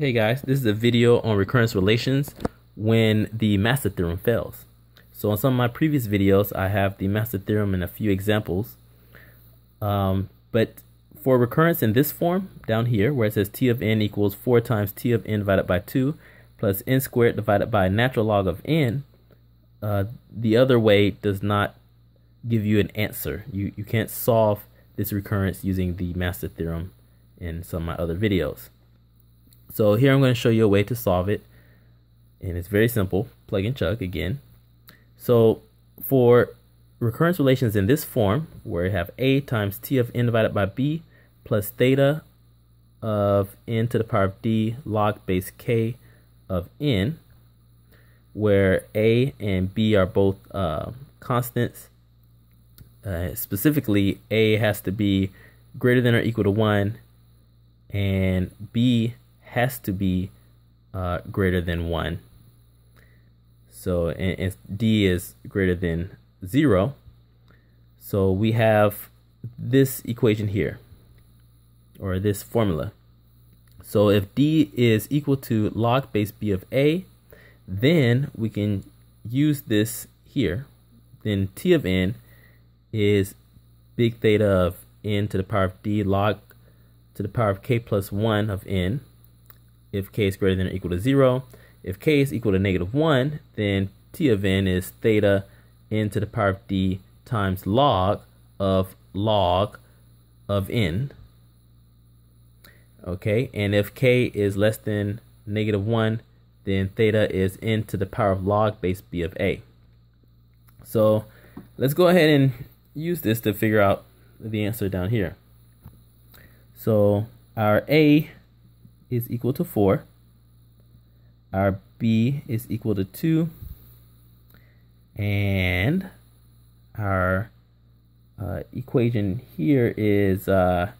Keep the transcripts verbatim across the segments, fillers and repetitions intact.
Hey guys, this is a video on recurrence relations when the Master Theorem fails. So on some of my previous videos, I have the Master Theorem and a few examples. Um, but for recurrence in this form, down here, where it says t of n equals four times t of n divided by two plus n squared divided by natural log of n, uh, the other way does not give you an answer. You, you can't solve this recurrence using the Master Theorem in some of my other videos. So here I'm going to show you a way to solve it, and it's very simple, plug and chug again. So for recurrence relations in this form, where you have a times t of n divided by b plus theta of n to the power of d log base k of n, where a and b are both uh, constants, uh, specifically a has to be greater than or equal to one, and b has to be uh, greater than one. So and, and D is greater than zero. So we have this equation here, or this formula. So if D is equal to log base B of A, then we can use this here. Then T of N is big theta of N to the power of D log to the power of K plus one of N. If k is greater than or equal to zero, if k is equal to negative one, then t of n is theta n to the power of d times log of log of n. Okay, and if k is less than negative one, then theta is n to the power of log base b of a. So let's go ahead and use this to figure out the answer down here. So our a is equal to four, our b is equal to two, and our uh, equation here is uh,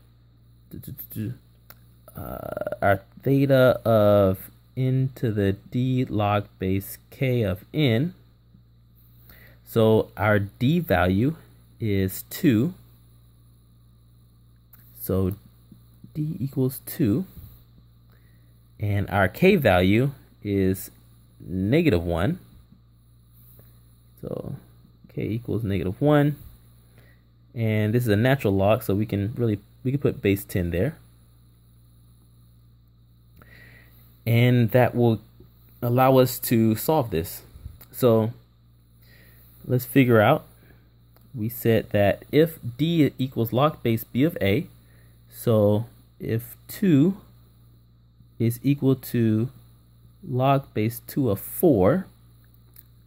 uh, our theta of n to the d log base k of n. So our d value is two, so d equals two. And our k value is negative one. So k equals negative one. And this is a natural log, so we can really we can put base ten there. And that will allow us to solve this. So let's figure out. We said that if d equals log base b of a, so if two is equal to log base two of four,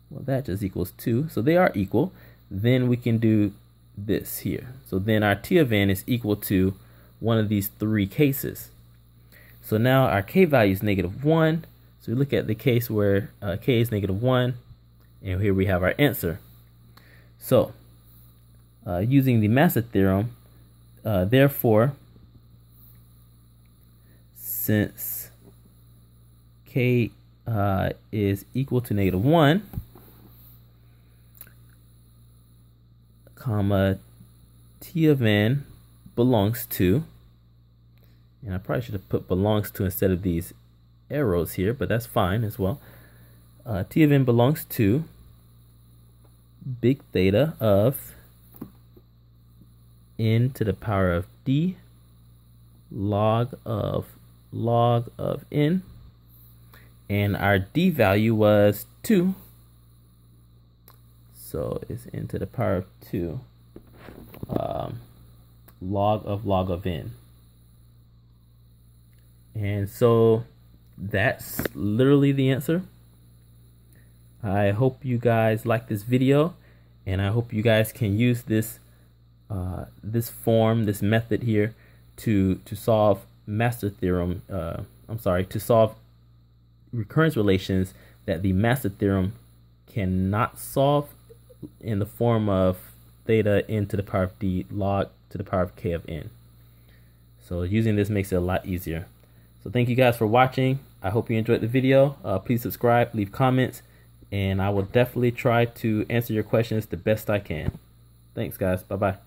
well, that just equals two, so they are equal, then we can do this here. So then our t of n is equal to one of these three cases. So now our k value is negative one, so we look at the case where uh, k is negative one, and here we have our answer. So uh, using the Master Theorem, uh, therefore, since k uh, is equal to negative one, comma, t of n belongs to, and I probably should have put belongs to instead of these arrows here, but that's fine as well. Uh, t of n belongs to big theta of n to the power of d log of log of n. And our d value was two, so it's n to the power of two um, log of log of n. And so that's literally the answer. I hope you guys like this video, and I hope you guys can use this uh, this form, this method here to to solve Master Theorem. Uh, I'm sorry, to solve recurrence relations that the Master Theorem cannot solve in the form of theta n to the power of d log to the power of k of n. So using this makes it a lot easier. So thank you guys for watching. I hope you enjoyed the video. Uh, please subscribe, leave comments, and I will definitely try to answer your questions the best I can. Thanks guys. Bye-bye.